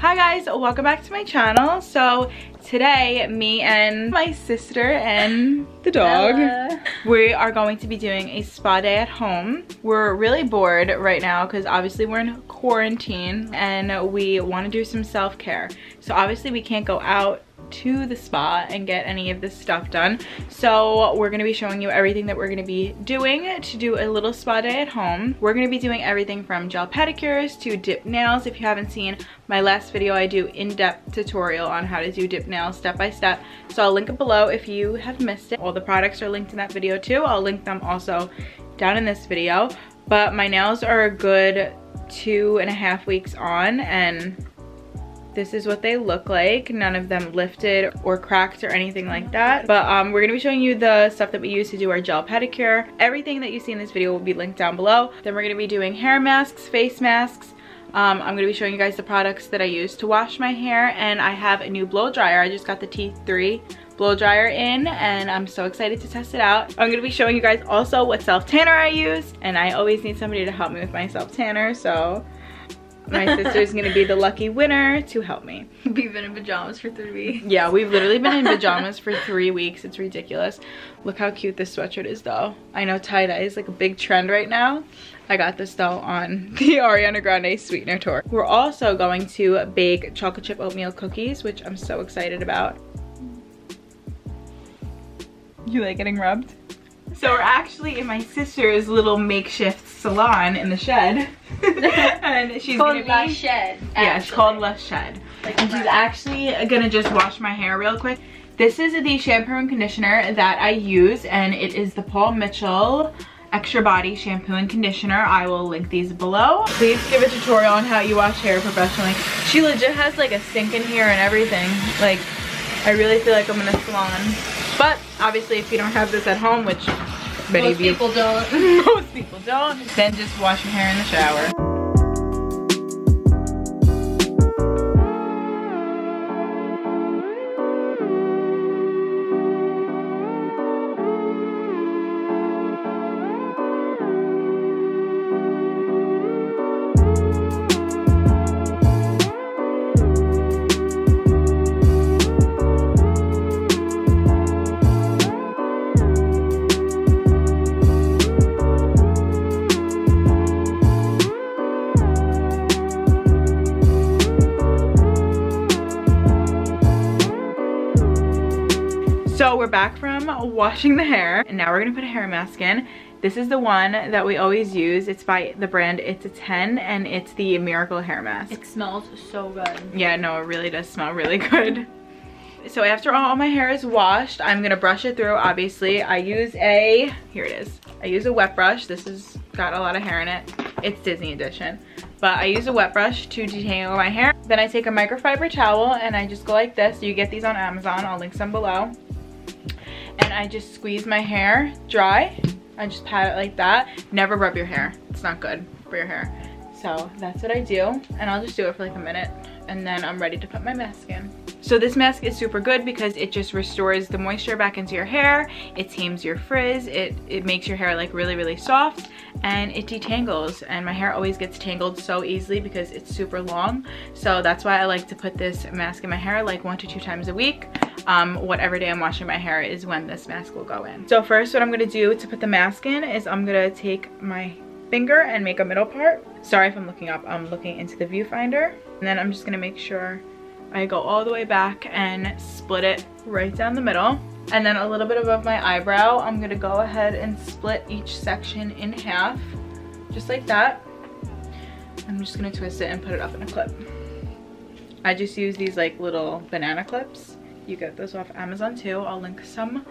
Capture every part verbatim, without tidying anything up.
Hi guys, welcome back to my channel. So today, me and my sister and the dog, Bella, we are going to be doing a spa day at home. We're really bored right now because obviously we're in quarantine and we want to do some self-care. So obviously we can't go out to the spa and get any of this stuff done. So we're gonna be showing you everything that we're gonna be doing to do a little spa day at home. We're gonna be doing everything from gel pedicures to dip nails. If you haven't seen my last video, I do in-depth tutorial on how to do dip nails step by step. So I'll link it below if you have missed it. All the products are linked in that video too. I'll link them also down in this video. But my nails are a good two and a half weeks on and this is what they look like. None of them lifted or cracked or anything like that. But um, we're gonna be showing you the stuff that we use to do our gel pedicure. Everything that you see in this video will be linked down below. Then we're gonna be doing hair masks, face masks. Um, I'm gonna be showing you guys the products that I use to wash my hair. And I have a new blow dryer. I just got the T three blow dryer in and I'm so excited to test it out. I'm gonna be showing you guys also what self-tanner I use. And I always need somebody to help me with my self-tanner, so my sister's gonna be the lucky winner to help me. We've been in pajamas for three weeks. Yeah, we've literally been in pajamas for three weeks. It's ridiculous. Look how cute this sweatshirt is though. I know tie-dye is like a big trend right now. I got this though on the Ariana Grande sweetener tour. We're also going to bake chocolate chip oatmeal cookies, which I'm so excited about. You like getting rubbed? So we're actually in my sister's little makeshift salon in the shed. And she's called La Shed. Actually. Yeah, it's called La Shed. Like and she's actually gonna just wash my hair real quick. This is the shampoo and conditioner that I use, and it is the Paul Mitchell Extra Body Shampoo and Conditioner. I will link these below. Please give a tutorial on how you wash hair professionally. She legit has like a sink in here and everything. Like, I really feel like I'm in a salon. But obviously if you don't have this at home, which many most people don't, most people don't, then just wash your hair in the shower. So we're back from washing the hair and now we're gonna put a hair mask in. This is the one that we always use. It's by the brand It's a ten and it's the Miracle Hair Mask. It smells so good. Yeah, no, it really does smell really good. So after all my hair is washed, I'm gonna brush it through, obviously. I use a, here it is. I use a wet brush. This has got a lot of hair in it. It's Disney edition. But I use a wet brush to detangle my hair. Then I take a microfiber towel and I just go like this. You get these on Amazon, I'll link some below. And I just squeeze my hair dry. I just pat it like that. Never rub your hair. It's not good for your hair. So that's what I do. And I'll just do it for like a minute. And then I'm ready to put my mask in. So this mask is super good because it just restores the moisture back into your hair. It tames your frizz. It, it makes your hair like really, really soft. And it detangles. And my hair always gets tangled so easily because it's super long. So that's why I like to put this mask in my hair like one to two times a week. Um, whatever day I'm washing my hair is when this mask will go in. So first what I'm gonna do to put the mask in is I'm gonna take my finger and make a middle part. Sorry if I'm looking up, I'm looking into the viewfinder. And then I'm just gonna make sure I go all the way back and split it right down the middle. And then a little bit above my eyebrow, I'm gonna go ahead and split each section in half, just like that. I'm just gonna twist it and put it up in a clip. I just use these like little banana clips. You get those off Amazon too. I'll link some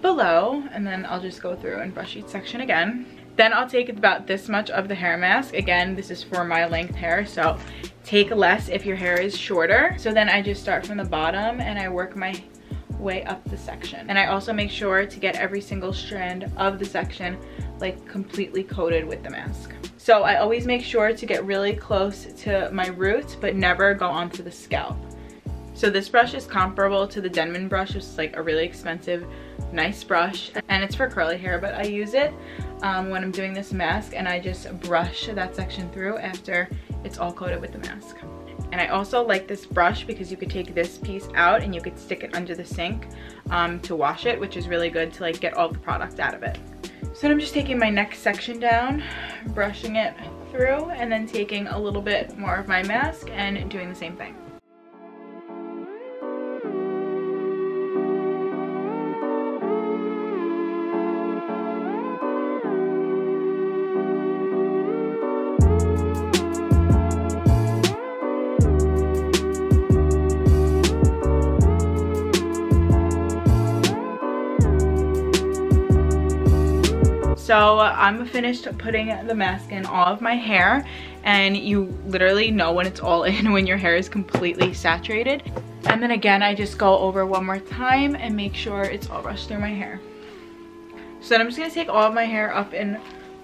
below and then I'll just go through and brush each section again. Then I'll take about this much of the hair mask. Again, this is for my length hair, so take less if your hair is shorter. So then I just start from the bottom and I work my way up the section. And I also make sure to get every single strand of the section like completely coated with the mask. So I always make sure to get really close to my roots but never go onto the scalp. So this brush is comparable to the Denman brush, which is like a really expensive, nice brush. And it's for curly hair, but I use it um, when I'm doing this mask and I just brush that section through after it's all coated with the mask. And I also like this brush because you could take this piece out and you could stick it under the sink um, to wash it, which is really good to like get all the product out of it. So I'm just taking my next section down, brushing it through, and then taking a little bit more of my mask and doing the same thing. So uh, I'm finished putting the mask in all of my hair, and you literally know when it's all in when your hair is completely saturated. And then again, I just go over one more time and make sure it's all brushed through my hair. So then I'm just gonna take all of my hair up in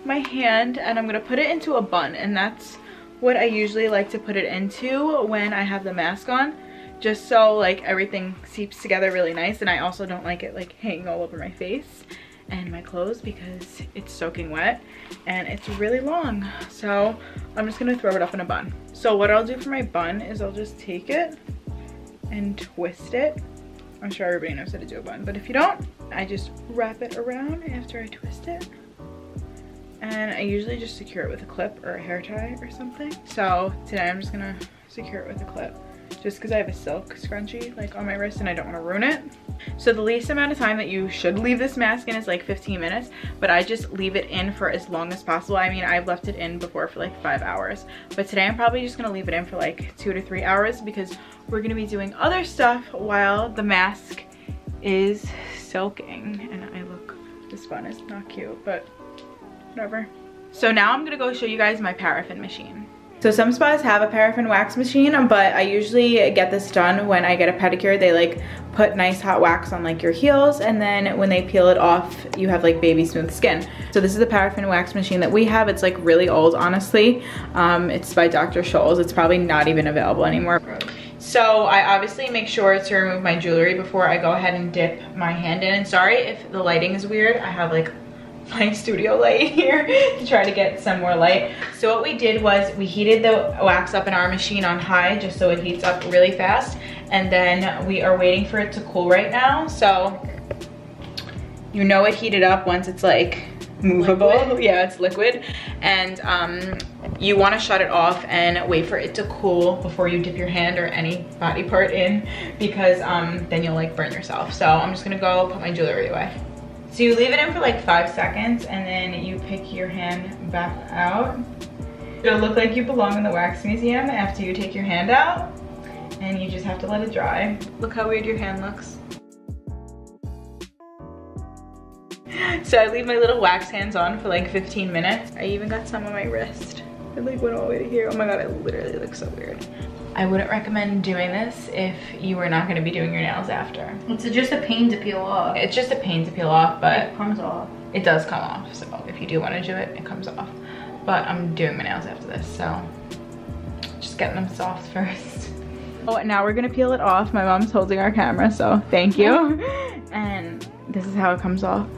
my hand and I'm gonna put it into a bun, and that's what I usually like to put it into when I have the mask on, just so like everything seeps together really nice. And I also don't like it like hanging all over my face and my clothes because it's soaking wet and it's really long. So I'm just gonna throw it up in a bun. So what I'll do for my bun is I'll just take it and twist it. I'm sure everybody knows how to do a bun, but if you don't, I just wrap it around after I twist it. And I usually just secure it with a clip or a hair tie or something. So today I'm just gonna secure it with a clip, just because I have a silk scrunchie like on my wrist and I don't want to ruin it. So the least amount of time that you should leave this mask in is like fifteen minutes, but I just leave it in for as long as possible. I mean, I've left it in before for like five hours, but today I'm probably just going to leave it in for like two to three hours because we're going to be doing other stuff while the mask is soaking. And I look, this bun is not cute, but whatever. So now I'm going to go show you guys my paraffin machine. So some spas have a paraffin wax machine, but I usually get this done when I get a pedicure. They like put nice hot wax on like your heels, and then when they peel it off, you have like baby smooth skin. So this is the paraffin wax machine that we have. It's like really old, honestly. Um, it's by Doctor Scholl's. It's probably not even available anymore. So I obviously make sure to remove my jewelry before I go ahead and dip my hand in. And sorry if the lighting is weird. I have like my studio light here to try to get some more light. So what we did was we heated the wax up in our machine on high just so it heats up really fast, and then we are waiting for it to cool right now. So you know it heated up once it's like movable. Liquid. Yeah, it's liquid. And um, you want to shut it off and wait for it to cool before you dip your hand or any body part in, because um, then you'll like burn yourself. So I'm just gonna go put my jewelry away. So you leave it in for like five seconds and then you pick your hand back out. It'll look like you belong in the wax museum after you take your hand out, and you just have to let it dry. Look how weird your hand looks. So I leave my little wax hands on for like fifteen minutes. I even got some on my wrist. It like went all the way to here. Oh my God, I literally look so weird. I wouldn't recommend doing this if you were not going to be doing your nails after. It's just a pain to peel off. It's just a pain to peel off, but it comes off. It does come off, so if you do want to do it, it comes off. But I'm doing my nails after this, so just getting them soft first. Oh, and now we're going to peel it off. My mom's holding our camera, so thank you. And this is how it comes off.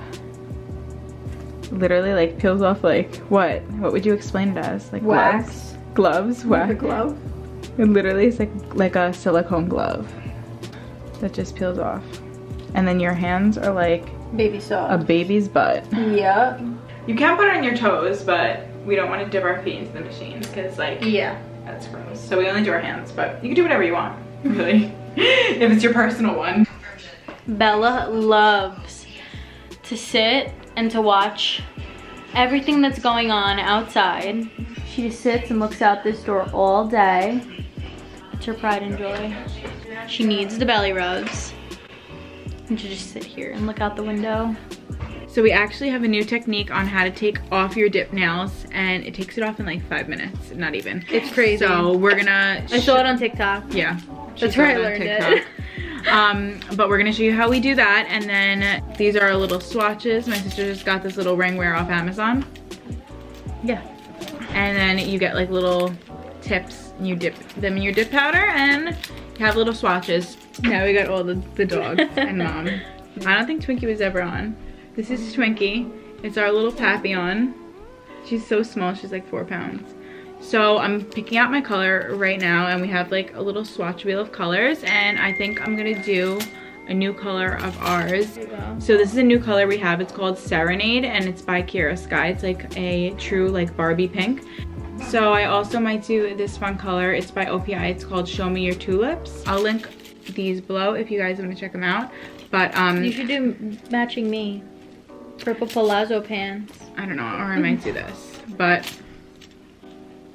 Literally, like, peels off, like, what? What would you explain it as? Like, wax. Gloves? Gloves? Wax. Like a glove? It literally is like, like a silicone glove that just peels off. And then your hands are like baby soft. A baby's butt. Yep. You can put it on your toes, but we don't want to dip our feet into the machine because like, yeah, that's gross. So we only do our hands, but you can do whatever you want, really, if it's your personal one. Bella loves to sit and to watch everything that's going on outside. She just sits and looks out this door all day. It's her pride and joy. She needs the belly rubs. And she just sit here and look out the window. So we actually have a new technique on how to take off your dip nails, and it takes it off in like five minutes, not even. It's crazy. So we're gonna- I saw it on TikTok. Yeah. That's where I learned it. Um, but we're gonna show you how we do that, and then these are our little swatches. My sister just got this little ring wear off Amazon. Yeah. And then you get like little tips, and you dip them in your dip powder, and you have little swatches. Now we got all the, the dogs and mom. I don't think Twinkie was ever on. This is Twinkie. It's our little Papillon. She's so small, she's like four pounds. So I'm picking out my color right now, and we have like a little swatch wheel of colors, and I think I'm gonna do a new color of ours. So this is a new color we have. It's called Serenade, and it's by Kira Sky. It's like a true like Barbie pink. So I also might do this fun color. It's by O P I. It's called Show Me Your Tulips. I'll link these below if you guys want to check them out. But um, you should do matching me, Purple Palazzo Pants. I don't know, or I might do this, but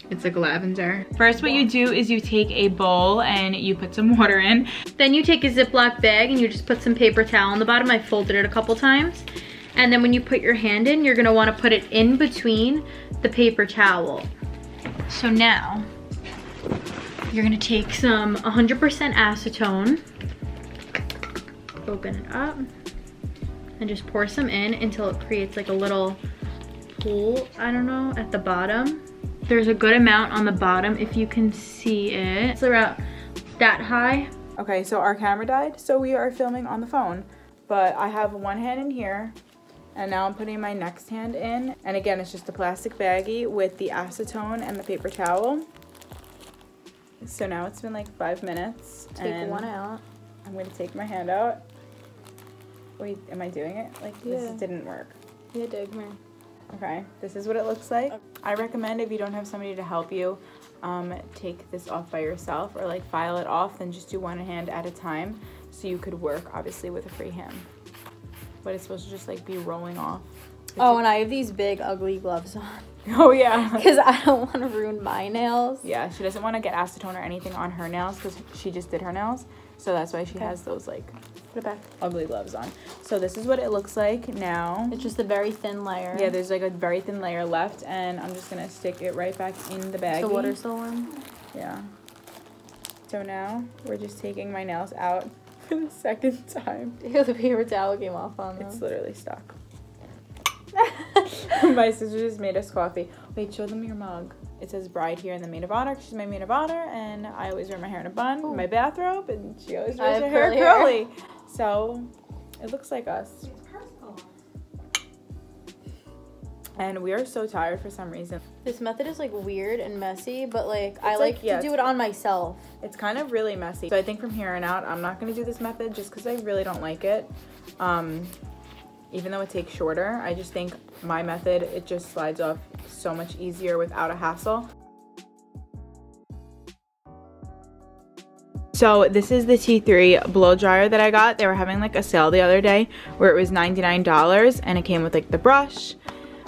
it's like lavender. First, what you do is you take a bowl and you put some water in. Then you take a Ziploc bag and you just put some paper towel on the bottom. I folded it a couple times. And then when you put your hand in, you're gonna wanna put it in between the paper towel. So now, you're gonna take some one hundred percent acetone, open it up, and just pour some in until it creates like a little pool, I don't know, at the bottom. There's a good amount on the bottom if you can see it. It's about that high. Okay, so our camera died, so we are filming on the phone, but I have one hand in here, and now I'm putting my next hand in. And again, it's just a plastic baggie with the acetone and the paper towel. So now it's been like five minutes. Take and one out. I'm gonna take my hand out. Wait, am I doing it? Like yeah. This didn't work. Yeah, it did, come here. Okay, this is what it looks like. I recommend if you don't have somebody to help you, um, take this off by yourself, or like file it off, then just do one hand at a time. So you could work obviously with a free hand. But it's supposed to just like be rolling off. Oh, and I have these big ugly gloves on. Oh yeah. Because I don't want to ruin my nails. Yeah, she doesn't want to get acetone or anything on her nails because she just did her nails. So that's why she okay. has those like put it back. ugly gloves on. So this is what it looks like now. It's just a very thin layer. Yeah, there's like a very thin layer left, and I'm just gonna stick it right back in the baggie. The water still warm. Yeah. So now we're just taking my nails out for the second time. Ew, the paper towel came off on them. It's literally stuck. My sister just made us coffee. Wait, show them your mug. It says bride here in the maid of honor. She's my maid of honor, and I always wear my hair in a bun, Ooh. my bathrobe, and she always wears her hair curly. Hair. So it looks like us. It's purple. And we are so tired for some reason. This method is like weird and messy, but like it's I like, like yeah, to do it on myself. It's kind of really messy. So I think from here on out, I'm not gonna do this method just because I really don't like it. Um, Even though it takes shorter, I just think my method, it just slides off so much easier without a hassle. So this is the T three blow dryer that I got. They were having like a sale the other day where it was ninety-nine dollars, and it came with like the brush,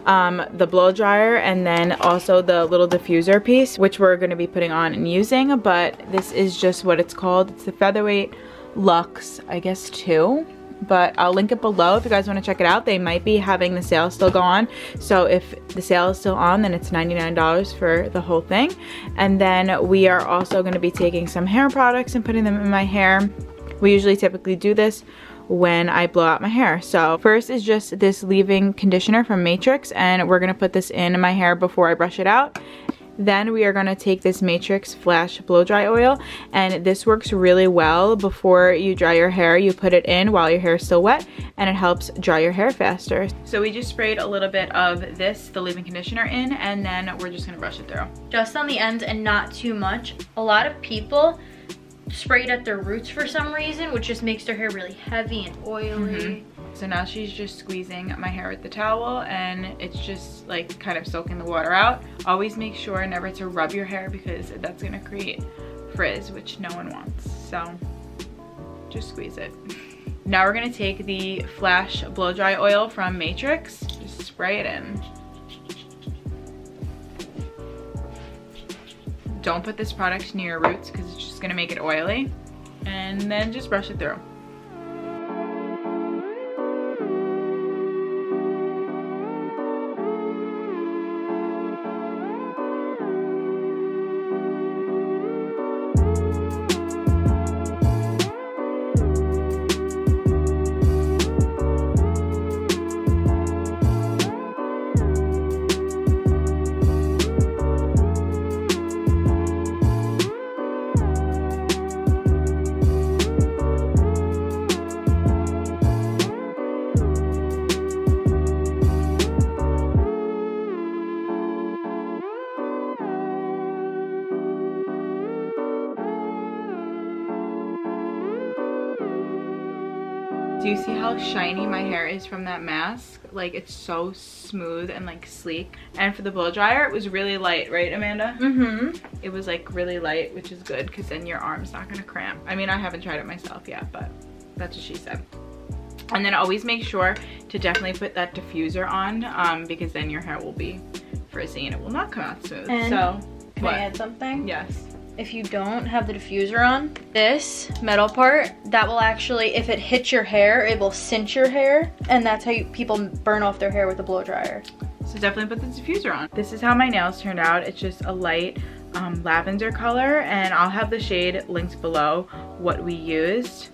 um, the blow dryer, and then also the little diffuser piece, which we're gonna be putting on and using, but this is just what it's called. It's the Featherweight Lux, I guess two. But I'll link it below if you guys want to check it out. They might be having the sale still go on. So if the sale is still on, then it's ninety-nine dollars for the whole thing. And then we are also going to be taking some hair products and putting them in my hair. We usually typically do this when I blow out my hair. So first is just this leave-in conditioner from Matrix, and we're going to put this in my hair before I brush it out. Then we are gonna take this Matrix Flash Blow Dry Oil, and this works really well. Before you dry your hair, you put it in while your hair is still wet, and it helps dry your hair faster. So we just sprayed a little bit of this, the leave-in conditioner, in, and then we're just gonna brush it through. Just on the ends and not too much. A lot of people spray it at their roots for some reason, which just makes their hair really heavy and oily. Mm-hmm. So now she's just squeezing my hair with the towel, and it's just like kind of soaking the water out. Always make sure never to rub your hair because that's gonna create frizz, which no one wants. So just squeeze it. Now we're gonna take the Flash Blow Dry Oil from Matrix, just spray it in. Don't put this product near your roots because it's just gonna make it oily. And then just brush it through. Do you see how shiny my hair is from that mask? Like, it's so smooth and like sleek. And for the blow dryer, it was really light, right, Amanda? Mm-hmm. It was like really light, which is good because then your arm's not gonna cramp. I mean, I haven't tried it myself yet, but that's what she said. And then always make sure to definitely put that diffuser on um, because then your hair will be frizzy and it will not come out smooth. And so, can what? I add something? Yes. If you don't have the diffuser on, this metal part, that will actually, if it hits your hair, it will cinch your hair. And that's how you, people burn off their hair with a blow dryer. So definitely put the diffuser on. This is how my nails turned out. It's just a light um, lavender color, and I'll have the shade linked below what we used.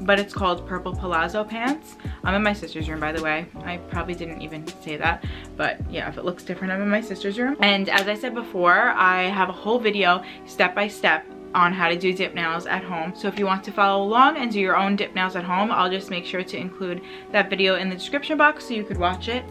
But it's called Purple Palazzo Pants. I'm in my sister's room, by the way. I probably didn't even say that, but yeah, if it looks different, I'm in my sister's room. And as I said before, I have a whole video step by step on how to do dip nails at home. So if you want to follow along and do your own dip nails at home, I'll just make sure to include that video in the description box so you could watch it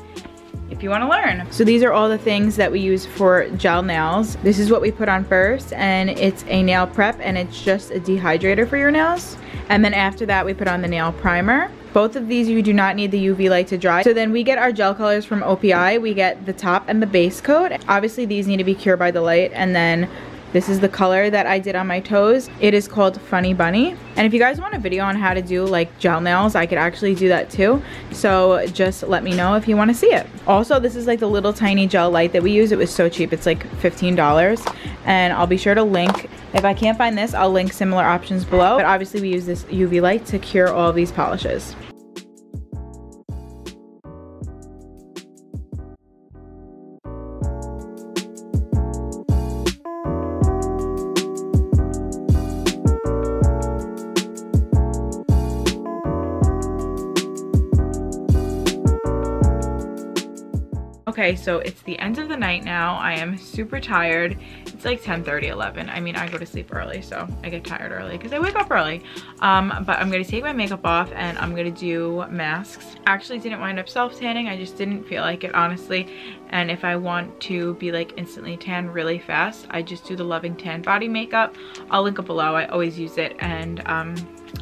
if you want to learn. So these are all the things that we use for gel nails. This is what we put on first, and it's a nail prep, and it's just a dehydrator for your nails. And then after that, we put on the nail primer. Both of these, you do not need the U V light to dry. So then we get our gel colors from O P I. We get the top and the base coat. Obviously, these need to be cured by the light. And then this is the color that I did on my toes. It is called Funny Bunny. And if you guys want a video on how to do like gel nails, I could actually do that too. So just let me know if you want to see it. Also, this is like the little tiny gel light that we use. It was so cheap. It's like fifteen dollars. And I'll be sure to link. If I can't find this, I'll link similar options below. But obviously, we use this U V light to cure all these polishes. Okay, so it's the end of the night now. I am super tired. It's like ten thirty, eleven. I mean, I go to sleep early, so I get tired early because I wake up early. Um, but I'm gonna take my makeup off and I'm gonna do masks. Actually didn't wind up self-tanning. I just didn't feel like it, honestly. And if I want to be like instantly tan really fast, I just do the Loving Tan body makeup. I'll link it below. I always use it, and um,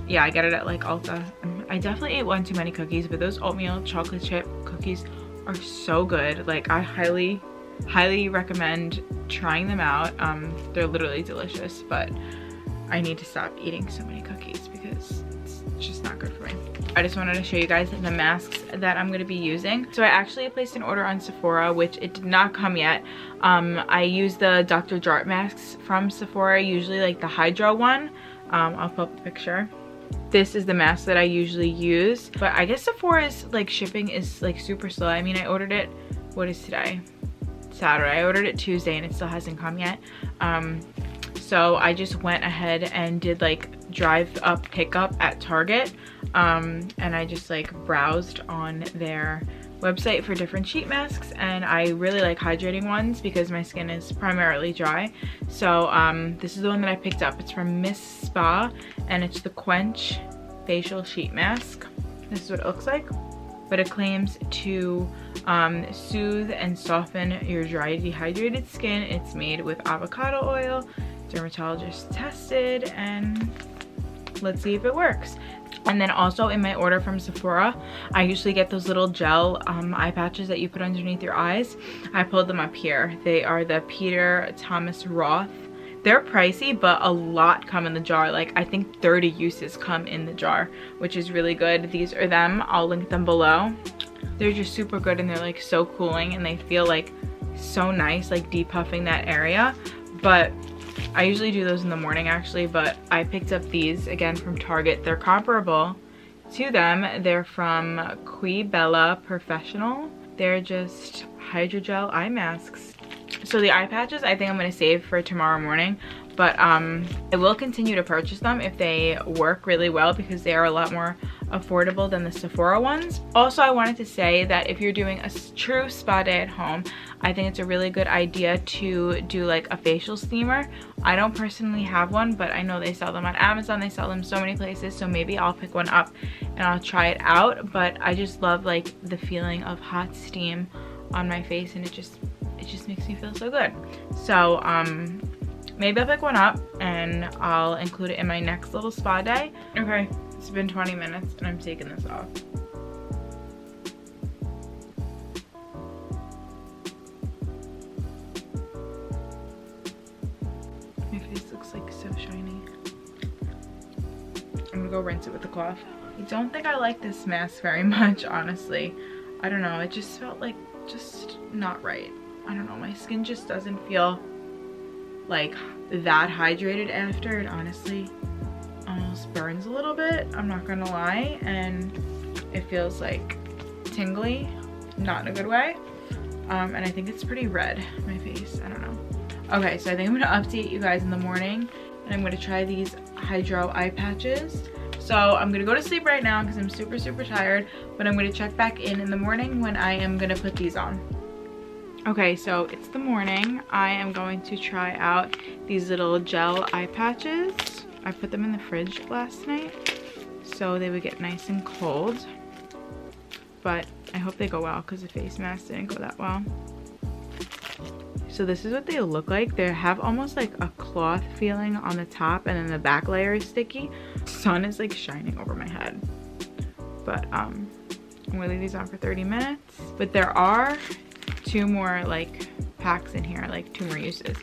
yeah, I get it at like Ulta. I definitely ate one too many cookies, but those oatmeal chocolate chip cookies are so good. Like, I highly highly recommend trying them out. Um they're literally delicious, but I need to stop eating so many cookies because it's just not good for me. I just wanted to show you guys the masks that I'm going to be using. So I actually placed an order on Sephora, which it did not come yet. um I use the Doctor Jart masks from Sephora, usually like the hydro one. um I'll put up a picture. This is the mask that I usually use, but I guess Sephora's like shipping is like super slow. I mean, I ordered it, what is today? Saturday. I ordered it Tuesday and it still hasn't come yet. Um, so I just went ahead and did like drive up pickup at Target. Um, and I just like browsed on their website for different sheet masks, and I really like hydrating ones because my skin is primarily dry. So um, this is the one that I picked up. It's from Miss Spa, and it's the Quench Facial Sheet Mask. This is what it looks like, but it claims to um, soothe and soften your dry, dehydrated skin. It's made with avocado oil, dermatologist tested, and let's see if it works. And then also in my order from Sephora, I usually get those little gel um, eye patches that you put underneath your eyes. I pulled them up here. They are the Peter Thomas Roth. They're pricey, but a lot come in the jar. Like, I think thirty uses come in the jar, which is really good. These are them. I'll link them below. They're just super good, and they're like so cooling, and they feel like so nice, like depuffing that area. But I usually do those in the morning actually, but I picked up these again from Target. They're comparable to them. They're from Qui Bella Professional. They're just hydrogel eye masks. So the eye patches I think I'm going to save for tomorrow morning, but um, I will continue to purchase them if they work really well because they are a lot more affordable than the Sephora ones. Also, I wanted to say that if you're doing a true spa day at home, I think it's a really good idea to do like a facial steamer. I don't personally have one, but I know they sell them on Amazon. They sell them so many places, so maybe I'll pick one up and I'll try it out. But I just love like the feeling of hot steam on my face, and it just it just makes me feel so good. So um Maybe I'll pick one up and I'll include it in my next little spa day. Okay, it's been twenty minutes and I'm taking this off. My face looks like so shiny. I'm gonna go rinse it with the cloth. I don't think I like this mask very much, honestly. I don't know, it just felt like just not right. I don't know, my skin just doesn't feel like that hydrated after. It honestly almost burns a little bit, I'm not gonna lie, and it feels like tingly, not in a good way. Um, and I think it's pretty red, my face, I don't know. Okay, so I think I'm gonna update you guys in the morning and I'm gonna try these hydro eye patches. So I'm gonna go to sleep right now because I'm super, super tired, but I'm gonna check back in in the morning when I am gonna put these on. Okay, so it's the morning. I am going to try out these little gel eye patches. I put them in the fridge last night so they would get nice and cold, but I hope they go well because the face mask didn't go that well. So this is what they look like. They have almost like a cloth feeling on the top, and then the back layer is sticky. Sun is like shining over my head, but um I'm gonna leave these on for thirty minutes. But there are two more like packs in here, like two more uses,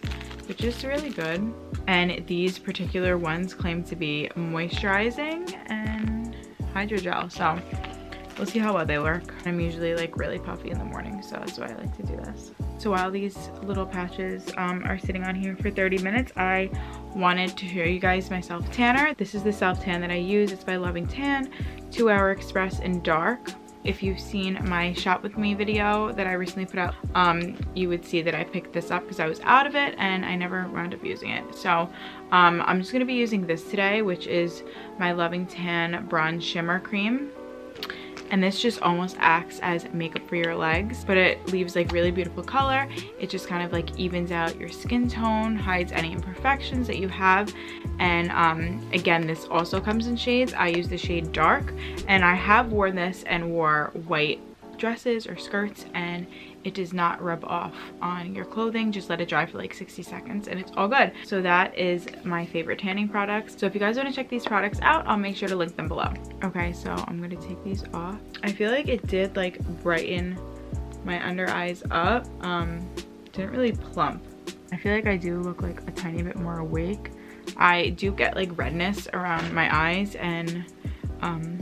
which is really good. And these particular ones claim to be moisturizing and hydrogel, so we'll see how well they work. I'm usually like really puffy in the morning, so that's why I like to do this. So while these little patches um, are sitting on here for thirty minutes, I wanted to show you guys my self tanner. This is the self tan that I use. It's by Loving Tan, Two Hour Express in Dark. If you've seen my shop with me video that I recently put out, um, you would see that I picked this up because I was out of it and I never wound up using it. So um, I'm just gonna be using this today, which is my Loving Tan Bronze Shimmer Cream. And this just almost acts as makeup for your legs, but it leaves like really beautiful color. It just kind of like evens out your skin tone, hides any imperfections that you have. And um, again, this also comes in shades. I use the shade Dark, and I have worn this and wore white dresses or skirts, and it does not rub off on your clothing. Just let it dry for like sixty seconds and it's all good. So that is my favorite tanning products. So if you guys want to check these products out, I'll make sure to link them below. Okay, so I'm gonna take these off. I feel like it did like brighten my under eyes up. Um, didn't really plump. I feel like I do look like a tiny bit more awake. I do get like redness around my eyes and um,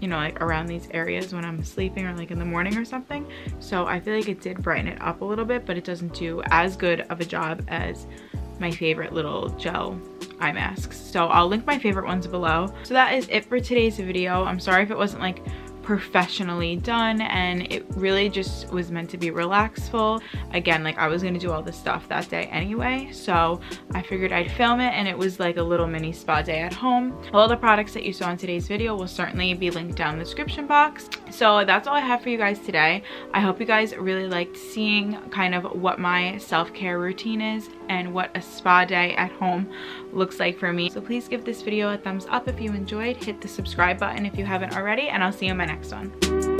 you know, like around these areas when I'm sleeping or like in the morning or something. So I feel like it did brighten it up a little bit, but it doesn't do as good of a job as my favorite little gel eye masks. So I'll link my favorite ones below. So that is it for today's video. I'm sorry if it wasn't like professionally done, and it really just was meant to be relaxful. Again, like I was gonna do all this stuff that day anyway, so I figured I'd film it, and it was like a little mini spa day at home. All the products that you saw in today's video will certainly be linked down in the description box. So that's all I have for you guys today. I hope you guys really liked seeing kind of what my self-care routine is and what a spa day at home looks like for me. So please give this video a thumbs up if you enjoyed, hit the subscribe button if you haven't already, and I'll see you in my next one.